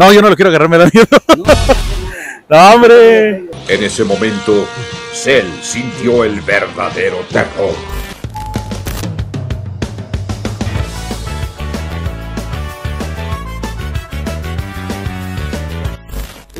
No, yo no lo quiero agarrar, me da miedo. ¡No, hombre! En ese momento, Cell sintió el verdadero terror.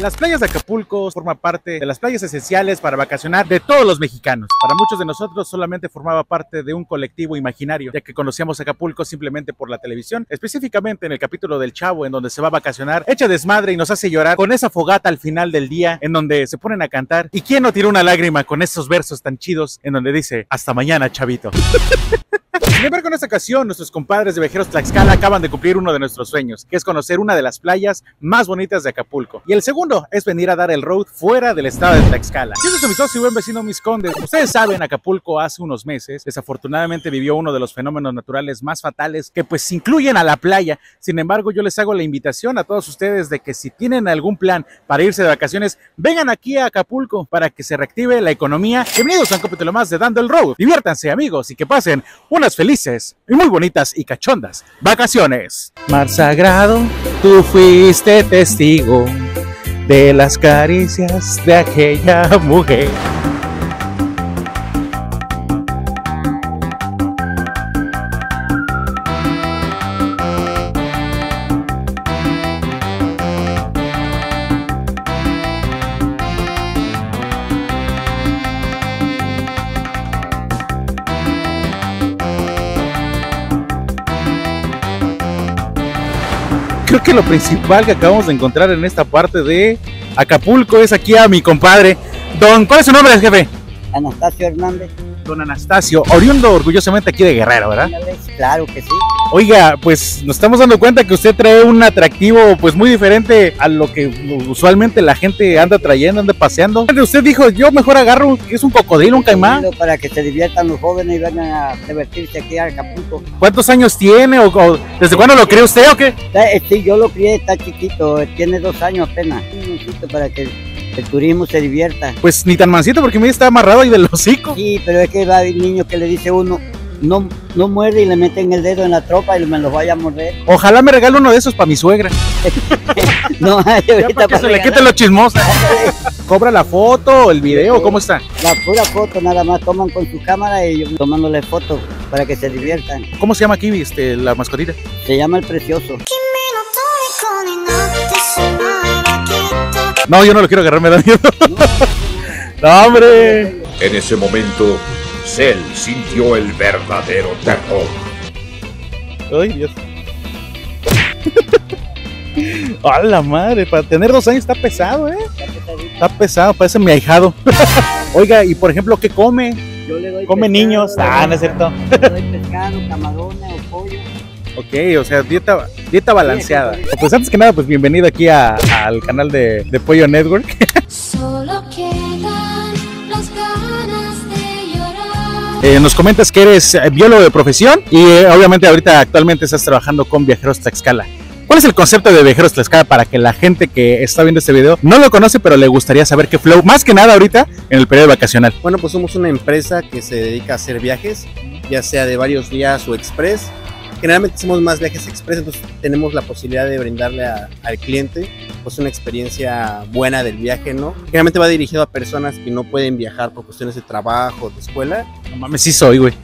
Las playas de Acapulco forman parte de las playas esenciales para vacacionar de todos los mexicanos. Para muchos de nosotros solamente formaba parte de un colectivo imaginario, ya que conocíamos Acapulco simplemente por la televisión, específicamente en el capítulo del Chavo, en donde se va a vacacionar, echa desmadre y nos hace llorar con esa fogata al final del día, en donde se ponen a cantar. ¿Y quién no tiró una lágrima con esos versos tan chidos en donde dice, hasta mañana, chavito? Sin embargo, en esta ocasión, nuestros compadres de Viajeros Tlaxcala acaban de cumplir uno de nuestros sueños, que es conocer una de las playas más bonitas de Acapulco. Y el segundo es venir a dar el road fuera del estado de Tlaxcala. Yo soy su amistoso y buen vecino, Mis Condes. Ustedes saben, Acapulco hace unos meses, desafortunadamente, vivió uno de los fenómenos naturales más fatales que pues incluyen a la playa. Sin embargo, yo les hago la invitación a todos ustedes de que si tienen algún plan para irse de vacaciones, vengan aquí a Acapulco para que se reactive la economía. Bienvenidos a un capítulo más de Dando el Road. Diviértanse, amigos, y que pasen unas felices y muy bonitas y cachondas vacaciones. Mar sagrado, tú fuiste testigo de las caricias de aquella mujer. Creo que lo principal que acabamos de encontrar en esta parte de Acapulco es aquí a mi compadre, don, ¿cuál es su nombre, jefe? Anastasio Hernández. Don Anastasio, oriundo orgullosamente aquí de Guerrero, ¿verdad? Claro que sí. Oiga, pues nos estamos dando cuenta que usted trae un atractivo pues muy diferente a lo que usualmente la gente anda trayendo, anda paseando. Usted dijo, yo mejor agarro, es un cocodrilo, un caimán. Para que se diviertan los jóvenes y vengan a divertirse aquí a Acapulco. ¿Cuántos años tiene o desde cuándo lo crió usted o qué? Sí, yo lo crié, está chiquito, tiene 2 años apenas. Para que el turismo se divierta. Pues ni tan mansito porque me está amarrado ahí del hocico. Sí, pero es que va a haber niños que le dice uno, no muerde y le meten el dedo en la tropa y me los vaya a morder. Ojalá me regale uno de esos para mi suegra. No, ahorita para que se le quite lo chismoso. ¿Cobra la foto, el video, sí, cómo está? La pura foto, nada más toman con su cámara y yo tomándole fotos para que se diviertan. ¿Cómo se llama aquí la mascotita? Se llama El Precioso. No, yo no lo quiero agarrar, me da miedo. No, hombre. En ese momento, Cell sintió el verdadero terror. Ay, Dios. A la madre, para tener 2 años está pesado, ¿eh? Está pesado, parece mi ahijado. Oiga, y por ejemplo, ¿qué come? Yo le doy come pescado, niños. No es cierto. Le doy pescado, camarones o pollo. Ok, o sea, dieta balanceada. Pues antes que nada, pues bienvenido aquí al canal de Pollo Network. Solo quedan las ganas de llorar. Nos comentas que eres biólogo de profesión y obviamente ahorita actualmente estás trabajando con Viajeros Tlaxcala. ¿Cuál es el concepto de Viajeros Tlaxcala para que la gente que está viendo este video no lo conoce, pero le gustaría saber qué flow, más que nada ahorita en el periodo vacacional? Bueno, pues somos una empresa que se dedica a hacer viajes, ya sea de varios días o express. Generalmente hacemos más viajes express, entonces tenemos la posibilidad de brindarle al cliente pues una experiencia buena del viaje, ¿no? Generalmente va dirigido a personas que no pueden viajar por cuestiones de trabajo, de escuela. No mames, sí soy, güey.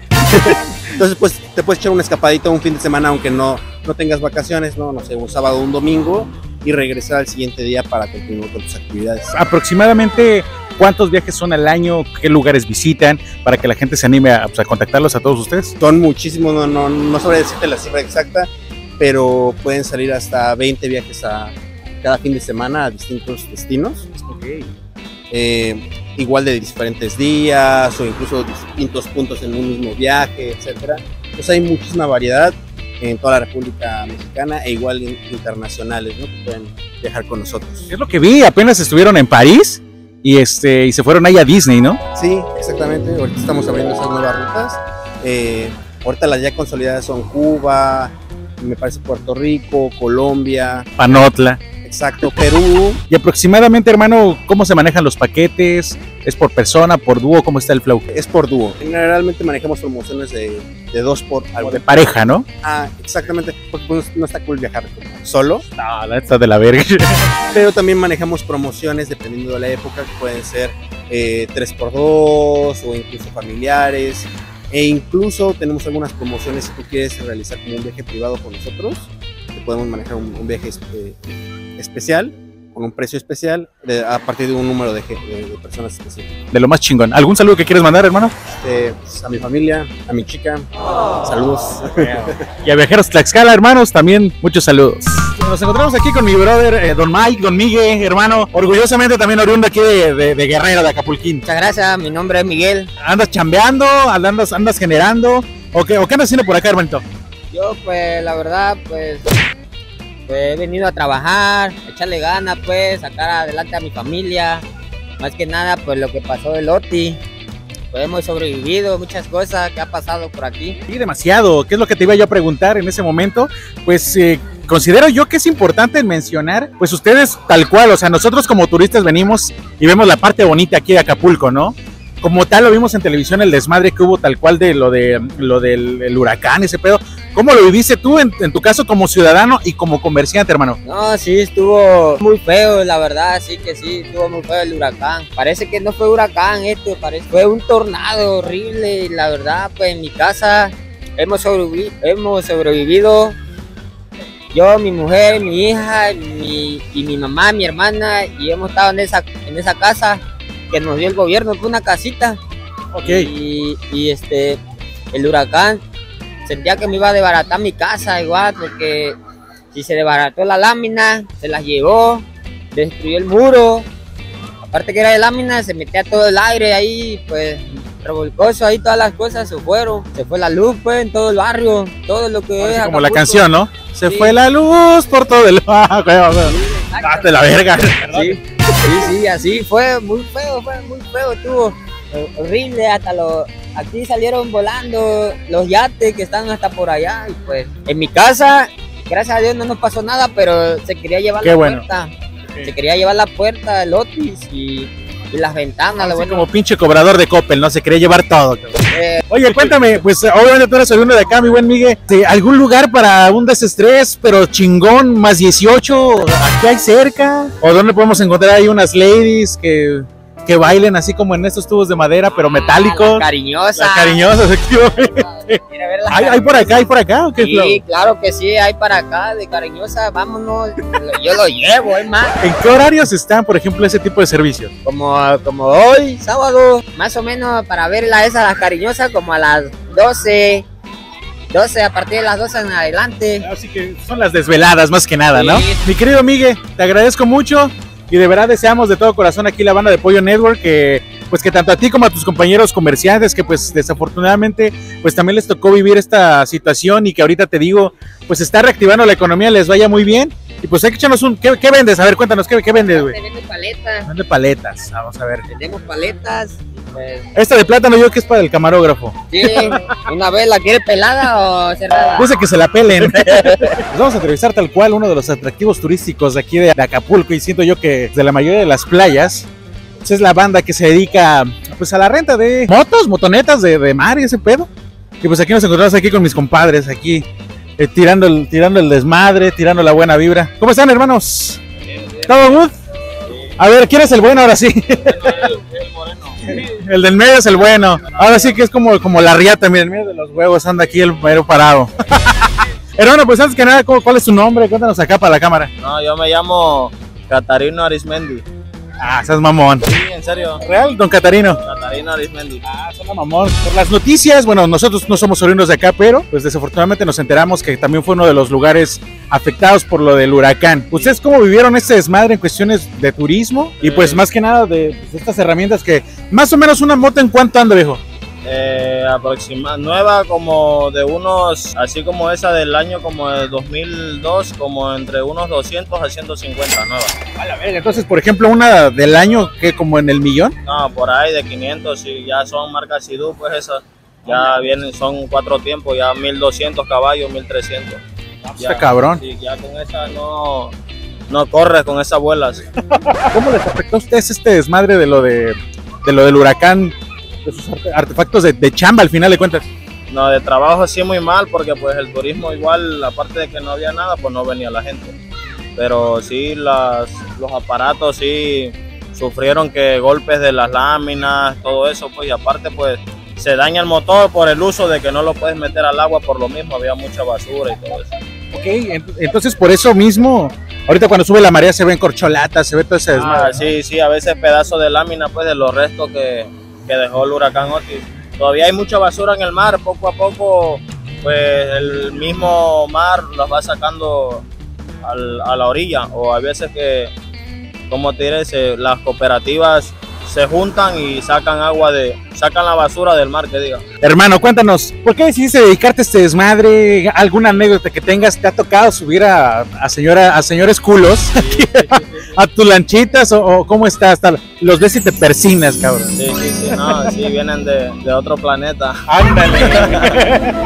Entonces pues te puedes echar un escapadito un fin de semana aunque no tengas vacaciones, ¿no? No sé, un sábado o un domingo y regresar al siguiente día para continuar con tus actividades. Aproximadamente, ¿cuántos viajes son al año? ¿Qué lugares visitan? Para que la gente se anime a contactarlos a todos ustedes. Son muchísimos, no sabré decirte la cifra exacta, pero pueden salir hasta 20 viajes a cada fin de semana a distintos destinos. Okay. Igual de diferentes días o incluso distintos puntos en un mismo viaje, etc. Pues hay muchísima variedad en toda la República Mexicana e igual internacionales, ¿no? Que pueden viajar con nosotros. Es lo que vi, apenas estuvieron en París. Y se fueron ahí a Disney, ¿no? Sí, exactamente. Ahorita estamos abriendo esas nuevas rutas. Ahorita las ya consolidadas son Cuba, me parece Puerto Rico, Colombia. Panotla. Exacto, Perú. Y aproximadamente, hermano, ¿cómo se manejan los paquetes? ¿Es por persona, por dúo? ¿Cómo está el flow? Es por dúo. Generalmente manejamos promociones de dos por algo. De pareja, ¿no? Ah, exactamente. Porque pues, no está cool viajar solo. No, la está de la verga. Pero también manejamos promociones dependiendo de la época, que pueden ser 3x2 o incluso familiares. E incluso tenemos algunas promociones si tú quieres realizar como un viaje privado con nosotros. Te podemos manejar un viaje especial, con un precio especial, a partir de un número de personas específicas. De lo más chingón. ¿Algún saludo que quieres mandar, hermano? Pues, a mi familia, a mi chica. Oh, saludos. Y a Viajeros Tlaxcala, hermanos, también muchos saludos. Nos encontramos aquí con mi brother, Don Mike, Don Miguel, hermano, orgullosamente también oriundo aquí de Guerrero, de Acapulquín. Muchas gracias, mi nombre es Miguel. ¿Andas chambeando? ¿Andas generando? ¿O qué andas haciendo por acá, hermanito? Yo, pues, la verdad, pues he venido a trabajar, a echarle ganas, pues, sacar adelante a mi familia. Más que nada, pues, lo que pasó el Otis. Pues hemos sobrevivido, muchas cosas que ha pasado por aquí. Sí, demasiado. ¿Qué es lo que te iba yo a preguntar en ese momento? Pues, considero yo que es importante mencionar, pues, ustedes tal cual. O sea, nosotros como turistas venimos y vemos la parte bonita aquí de Acapulco, ¿no? Como tal, lo vimos en televisión, el desmadre que hubo tal cual de lo del huracán, ese pedo. ¿Cómo lo viviste tú en tu caso como ciudadano y como comerciante, hermano? No, sí, estuvo muy feo, la verdad, sí, estuvo muy feo el huracán. Parece que no fue huracán esto, fue un tornado horrible, la verdad, pues en mi casa hemos sobrevivido. Yo, mi mujer, mi hija, mi mamá, mi hermana, y hemos estado en esa casa que nos dio el gobierno, fue una casita. Ok. Y el huracán. Sentía que me iba a desbaratar mi casa igual, porque si se desbarató la lámina, se las llevó, destruyó el muro. Aparte que era de lámina, se metía todo el aire ahí, pues revolcoso ahí, todas las cosas se fueron. Se fue la luz, pues, en todo el barrio, todo lo que es como la canción, ¿no? Se fue la luz por todo el barrio. ¡Date la verga! Sí, así fue muy feo, estuvo horrible, hasta los... Aquí salieron volando los yates que están hasta por allá. Y pues en mi casa, gracias a Dios, no nos pasó nada, pero se quería llevar puerta. Okay. Se quería llevar la puerta del Otis y las ventanas. Así como pinche cobrador de Coppel, ¿no? Se quería llevar todo. Oye, cuéntame, pues obviamente tú eres oriundo de acá, mi buen Miguel. ¿Algún lugar para un desestrés, pero chingón, más 18? ¿Aquí hay cerca? ¿O dónde podemos encontrar ahí unas ladies que bailen así como en estos tubos de madera, pero metálicos? Las cariñosas, efectivamente. ¿Hay por acá? ¿O qué? Sí, claro que sí, hay para acá, de cariñosa, vámonos, yo lo llevo, es más. ¿En qué horarios están, por ejemplo, ese tipo de servicios? Como hoy, sábado, más o menos para verla esa, las cariñosas, como a las 12. A partir de las 12 en adelante. Así que son las desveladas más que nada, sí. ¿No? Mi querido Miguel, te agradezco mucho. Y de verdad deseamos de todo corazón aquí la banda de Pollo Network que tanto a ti como a tus compañeros comerciantes que pues desafortunadamente pues también les tocó vivir esta situación y que ahorita te digo pues está reactivando la economía, les vaya muy bien. Y pues hay que echarnos ¿qué vendes? A ver, cuéntanos, ¿qué vendes, güey? Vendemos paletas. Vende paletas, vamos a ver. Vendemos paletas. Pues... Esta de plátano yo que es para el camarógrafo. Sí, una vez la quiere pelada o cerrada. Puse que se la pelen. Nos vamos a entrevistar tal cual uno de los atractivos turísticos de aquí de Acapulco y siento yo que de la mayoría de las playas pues es la banda que se dedica pues a la renta de motos, motonetas de mar y ese pedo. Y pues aquí nos encontramos aquí con mis compadres, aquí tirando el desmadre, tirando la buena vibra. ¿Cómo están, hermanos? Bien. ¿Todo good? Sí. A ver, ¿quién es el bueno ahora sí? El moreno. El del medio es el bueno. Ahora sí que es como la riata, miren, en medio de los huevos anda aquí el mero parado. Hermano, pues antes que nada, ¿cuál es tu nombre? Cuéntanos acá para la cámara. No, yo me llamo Catarino Arizmendi. Ah, seas mamón. Sí, en serio. ¿Real, don Catarino? Catarino Arizmendi. Ah, suena mamón. Por las noticias, bueno, nosotros no somos oriundos de acá, pero pues desafortunadamente nos enteramos que también fue uno de los lugares afectados por lo del huracán. ¿Ustedes cómo vivieron este desmadre en cuestiones de turismo? Y pues más que nada de pues, estas herramientas que... Más o menos una moto, ¿en cuánto anda, viejo? Aproximada, nueva como de unos, así como esa del año como de 2002, como entre unos 200 a 150 nueva. Vale, entonces, por ejemplo, una del año que como en el millón. No, por ahí de 500 y ya son marcas Sidú, pues esas ya vienen, son 4 tiempos, ya 1200 caballos, 1300. Está cabrón. Sí, ya con esa no... No corre con esas bolas. ¿Cómo les afectó a ustedes este desmadre de lo del huracán, de sus artefactos de chamba al final de cuentas? No, de trabajo sí muy mal, porque pues el turismo igual, aparte de que no había nada, pues no venía la gente. Pero sí, los aparatos sí sufrieron que golpes de las láminas, todo eso, pues, y aparte pues se daña el motor por el uso de que no lo puedes meter al agua, por lo mismo había mucha basura y todo eso. Ok, entonces por eso mismo, ahorita cuando sube la marea se ven corcholatas, se ve todo ese desmadre, ¿no? Sí, sí, a veces pedazos de lámina pues de los restos que dejó el huracán Otis. Todavía hay mucha basura en el mar, poco a poco pues el mismo mar las va sacando a la orilla, o a veces que, como te diré, las cooperativas se juntan y sacan agua sacan la basura del mar, que diga. Hermano, cuéntanos, ¿por qué decidiste dedicarte a este desmadre? ¿Alguna anécdota que tengas? ¿Te ha tocado subir a señores culos, sí, aquí, sí, sí, sí, a tus lanchitas? ¿O cómo estás? Los ves y te persinas, cabrón. Sí, sí, sí, no, sí, vienen de otro planeta. ¡Ándale!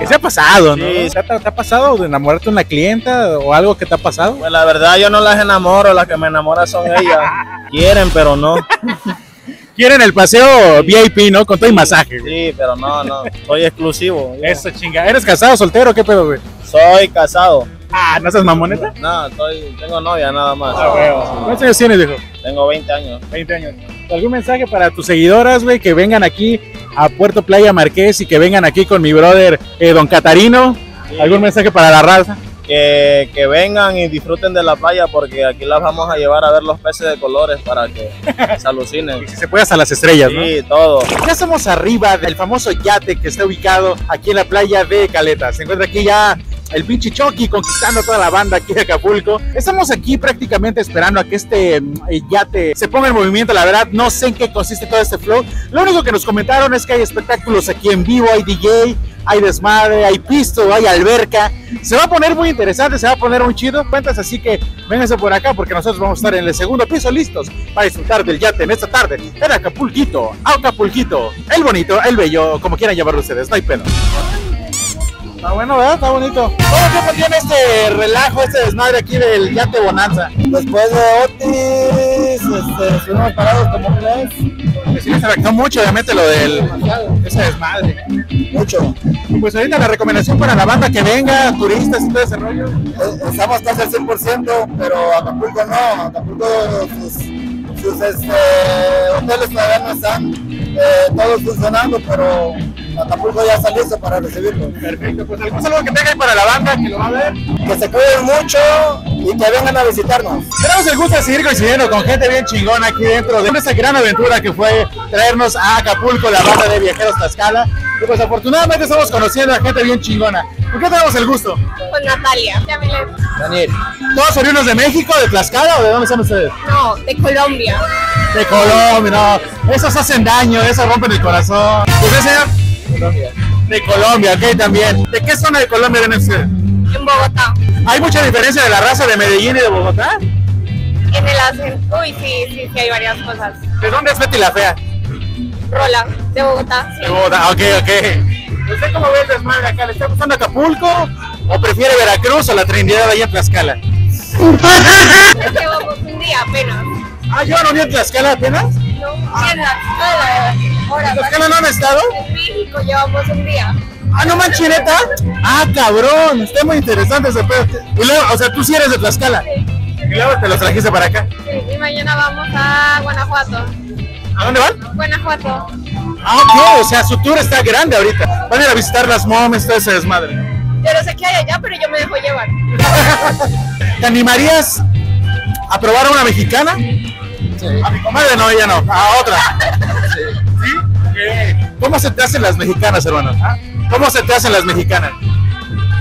¿Qué se ha pasado, sí, no? ¿Te ha pasado de enamorarte de una clienta o algo que te ha pasado? Pues la verdad yo no las enamoro, las que me enamoran son ellas. Quieren, pero no. Quieren el paseo, sí, VIP, ¿no? Con todo y masaje. Sí, pero no, soy exclusivo. Eso, chinga. ¿Eres casado, soltero o qué pedo, güey? Soy casado. Ah, ¿no seas mamoneta? No, tengo novia nada más. Ah, bueno. ¿Cuántos años tienes, viejo? Tengo 20 años. 20 años. ¿Algún mensaje para tus seguidoras, güey, que vengan aquí a Puerto Playa Marqués y que vengan aquí con mi brother Don Catarino? Sí. ¿Algún mensaje para la raza? Que vengan y disfruten de la playa, porque aquí las vamos a llevar a ver los peces de colores para que se alucinen. Y si se puede hasta las estrellas, sí, ¿no? Sí, todo. Ya estamos arriba del famoso yate que está ubicado aquí en la playa de Caleta. Se encuentra aquí ya el pinche Chucky conquistando toda la banda aquí de Acapulco. Estamos aquí prácticamente esperando a que este yate se ponga en movimiento. La verdad no sé en qué consiste todo este flow. Lo único que nos comentaron es que hay espectáculos aquí en vivo, hay DJ, hay desmadre, hay pisto, hay alberca. Se va a poner muy interesante, se va a poner muy chido. Cuentas, así que vénganse por acá, porque nosotros vamos a estar en el segundo piso listos para disfrutar del yate en esta tarde en Acapulquito, Acapulquito, el bonito, el bello, como quieran llamarlo ustedes, no hay pena. Está bueno, ¿verdad? Está bonito. ¿Cómo tiempo tiene este relajo, este desmadre aquí del yate Bonanza? Después de Otis, estuvimos parados como un mes. Pues sí, les afectó mucho, obviamente, lo del ese desmadre. Mucho. Pues ahorita la recomendación para la banda que venga, turistas y todo ese rollo. Estamos casi al 100%, pero Acapulco no. Acapulco, sus hoteles todavía no están todos funcionando, pero Acapulco ya está listo para recibirlo. Perfecto, pues algún saludo que tengan para la banda que lo va a ver. Que se cuiden mucho y que vengan a visitarnos. Tenemos el gusto de seguir coincidiendo con gente bien chingona aquí dentro de esta gran aventura que fue traernos a Acapulco la banda de Viajeros Tlaxcala. Y pues afortunadamente estamos conociendo a gente bien chingona. ¿Por qué tenemos el gusto? Con Natalia. Daniel. ¿Todos oriundos de México, de Tlaxcala o de dónde son ustedes? No, de Colombia. De Colombia, no. Esos hacen daño, esos rompen el corazón. ¿Usted, señor? Colombia. De Colombia, ok, también. ¿De qué zona de Colombia vienen ustedes? En Bogotá. ¿Hay mucha diferencia de la raza de Medellín y de Bogotá? En el acento, uy, sí, hay varias cosas. ¿De dónde es Betty La Fea? Rola, de Bogotá. Sí. De Bogotá, ok. ¿Usted cómo ve el desmadre acá? ¿Le está gustando Acapulco o prefiere Veracruz o la Trinidad allá en Tlaxcala? Llevamos un día apenas. ¿Ah, yo no vi en Tlaxcala apenas? No, en Tlaxcala. ¿En Tlaxcala no han estado? En México llevamos un día. Ah, no manches, ¿neta? Ah, cabrón, está muy interesante ese pedo. Y luego, o sea, tú sí eres de Tlaxcala. Sí. Y luego te los trajiste para acá. Sí, y mañana vamos a Guanajuato. ¿A dónde van? Guanajuato. Ah, ok, o sea, su tour está grande ahorita. Van a ir a visitar las moms, todo ese desmadre. Yo no sé qué hay allá, pero yo me dejo llevar. ¿Te animarías a probar a una mexicana? Sí. A mi comadre no, ella no, a otra. Sí. ¿Sí? Okay. ¿Cómo se te hacen las mexicanas, hermano? ¿Ah? ¿Cómo se te hacen las mexicanas?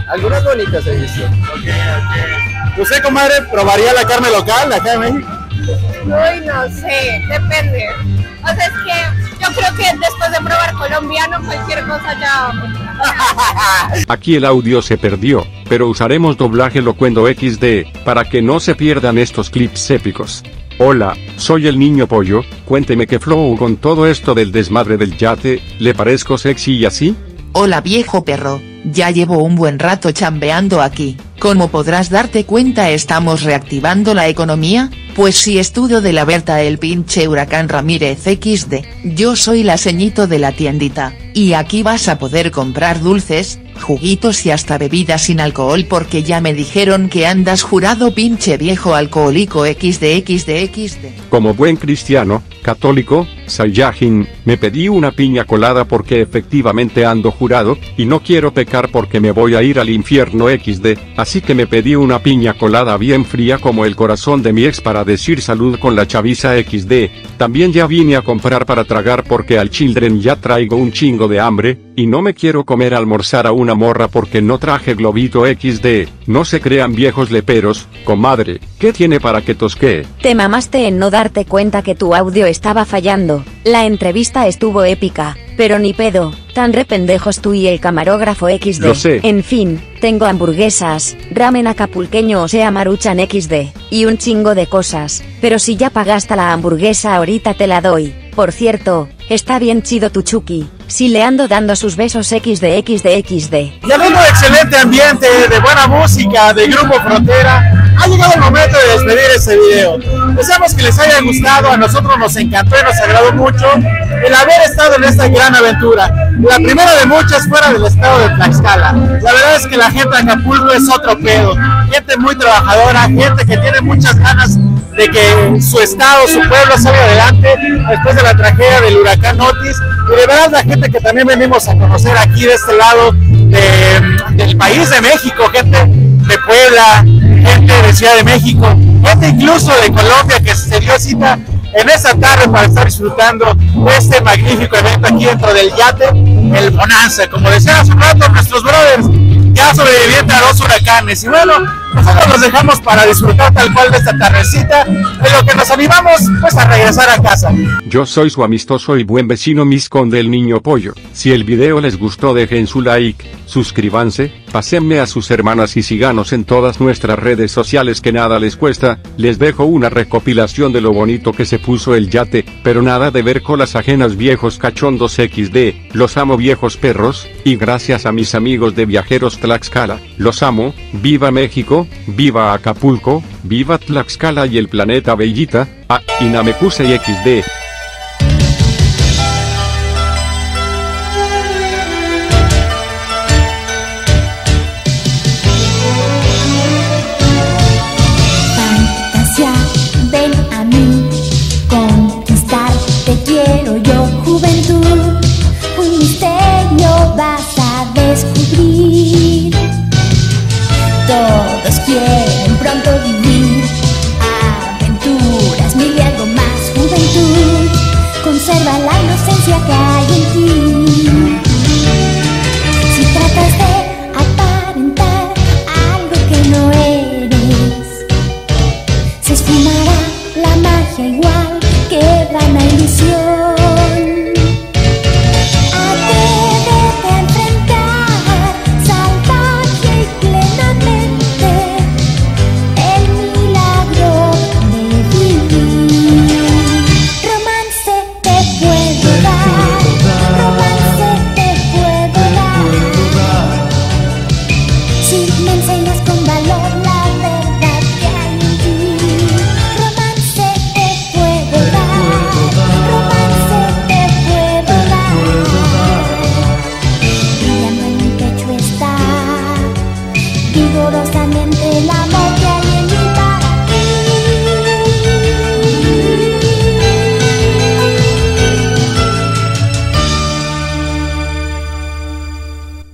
Algunas bonitas he visto. Ok. ¿Usted, comadre, probaría la carne local acá en México? Uy, no sé, depende. O sea, es que yo creo que después de probar colombiano, cualquier cosa ya... Aquí el audio se perdió, pero usaremos doblaje locuendo XD, para que no se pierdan estos clips épicos. Hola, soy el Niño Pollo, cuénteme qué flow con todo esto del desmadre del yate, ¿le parezco sexy y así? Hola viejo perro, ya llevo un buen rato chambeando aquí, Como podrás darte cuenta, estamos reactivando la economía, pues si estudio de la Berta el pinche huracán Ramírez XD, yo soy la ceñito de la tiendita, y aquí vas a poder comprar dulces, juguitos y hasta bebidas sin alcohol porque ya me dijeron que andas jurado pinche viejo alcohólico XD. Como buen cristiano, católico, Sayahin, me pedí una piña colada porque efectivamente ando jurado, y no quiero pecar porque me voy a ir al infierno XD, así que me pedí una piña colada bien fría como el corazón de mi ex para decir salud con la chaviza XD, también ya vine a comprar para tragar porque al children ya traigo un chingo de hambre, y no me quiero comer almorzar a una morra porque no traje globito XD, no se crean viejos leperos, comadre, ¿qué tiene para que tosquee? Te mamaste en no darte cuenta que tu audio estaba fallando, la entrevista estuvo épica, pero ni pedo, tan rependejos tú y el camarógrafo XD. Lo sé. En fin, tengo hamburguesas, ramen acapulqueño o sea maruchan XD, y un chingo de cosas, pero si ya pagaste la hamburguesa ahorita te la doy. Por cierto, está bien chido tu Chucky, si le ando dando sus besos XD. Ya tengo excelente ambiente, de buena música, de Grupo Frontera. Ha llegado el momento de despedir este video. Deseamos que les haya gustado, a nosotros nos encantó y nos agradó mucho el haber estado en esta gran aventura, la primera de muchas fuera del estado de Tlaxcala. La verdad es que la gente de Acapulco es otro pedo, gente muy trabajadora, gente que tiene muchas ganas de que su estado, su pueblo salga adelante después de la tragedia del huracán Otis, y de verdad la gente que también venimos a conocer aquí de este lado del país de México, gente de Puebla, gente de Ciudad de México, gente incluso de Colombia que se dio cita en esta tarde para estar disfrutando de este magnífico evento aquí dentro del yate, el Bonanza. Como decía hace un rato, nuestros brothers ya sobrevivientes a dos huracanes, y bueno, nosotros los dejamos para disfrutar tal cual de esta tardecita, en lo que nos animamos pues a regresar a casa. Yo soy su amistoso y buen vecino Miss Conde del Niño Pollo. Si el video les gustó dejen su like, suscríbanse, pásenme a sus hermanas y síganos en todas nuestras redes sociales que nada les cuesta. Les dejo una recopilación de lo bonito que se puso el yate, pero nada de ver colas ajenas viejos cachondos XD, los amo viejos perros, y gracias a mis amigos de Viajeros Tlaxcala, los amo, viva México. Viva Acapulco, viva Tlaxcala y el planeta Bellita, a Inamekuse y XD. Vigorosamente la moquea.